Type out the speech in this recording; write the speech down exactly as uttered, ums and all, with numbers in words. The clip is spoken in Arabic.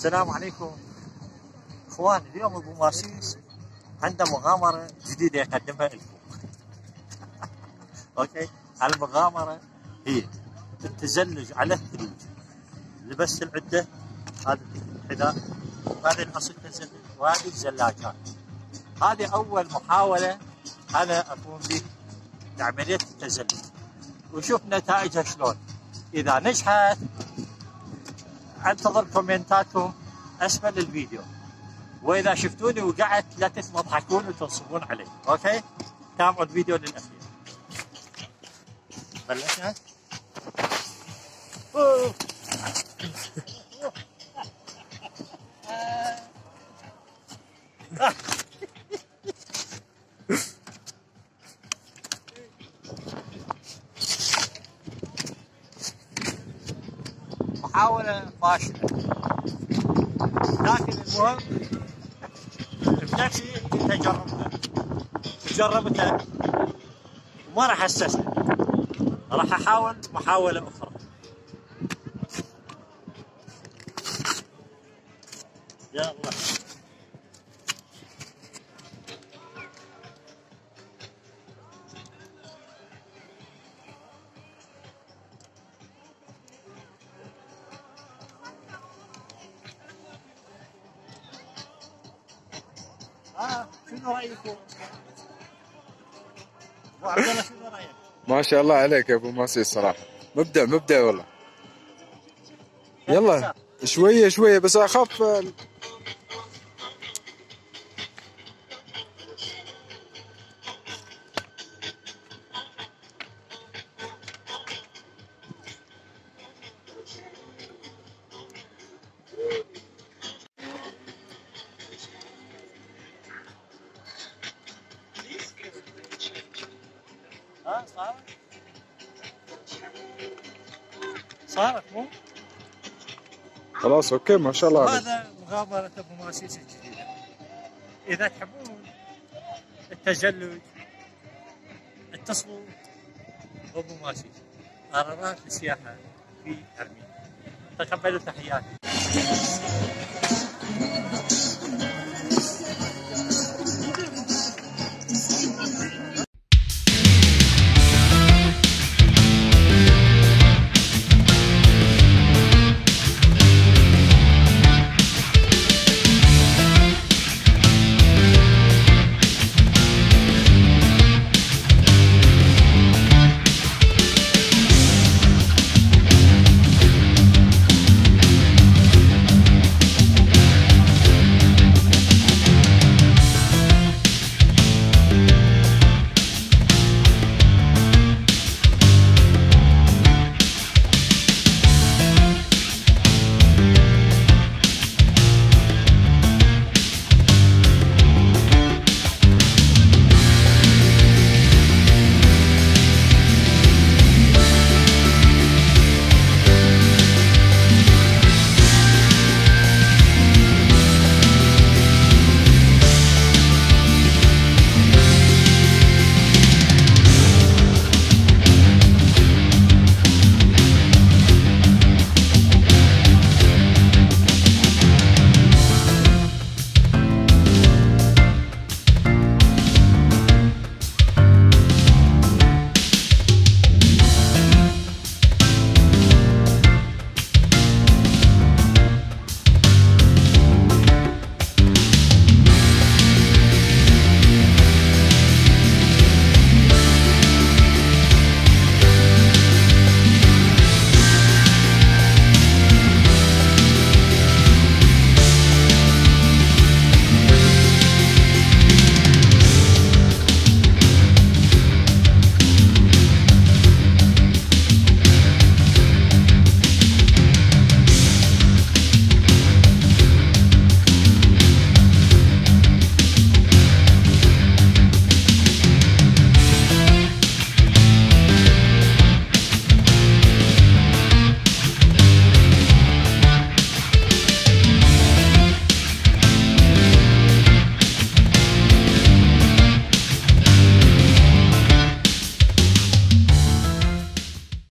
السلام عليكم اخواني. اليوم ابو ماسيس عنده مغامره جديده يقدمها لكم. اوكي، المغامره هي التزلج على الثلج. لبست العده، هذا الحذاء وهذه العصا التزلج وهذه الزلاجات. هذه اول محاوله انا اقوم به لعمليه التزلج وشوف نتائجها شلون. اذا نجحت انتظر كومنتاتكم اسفل الفيديو، واذا شفتوني وقعت لا تضحكون وتنصبون علي. اوكي، تابعوا الفيديو للاخير. بلشنا. محاولة فاشلة، لكن المهم بنفسي كنت جربتها جربتها وما راح استسلم. راح احاول محاولة اخرى. يا الله، اه شنو رايكم؟ ابو عبد الله شنو رايك؟ ما شاء الله عليك يا ابو ماسيس، صراحه مبدع مبدع والله. يلا شويه شويه بس، اخاف صارت صارت مو خلاص. اوكي، ما شاء الله عليك. هذا مغامرة ابو ماسيس الجديدة. اذا تحبون التزلج اتصلوا ابو ماسيس، قرارات السياحة في ارمينيا. تقبلوا تحياتي.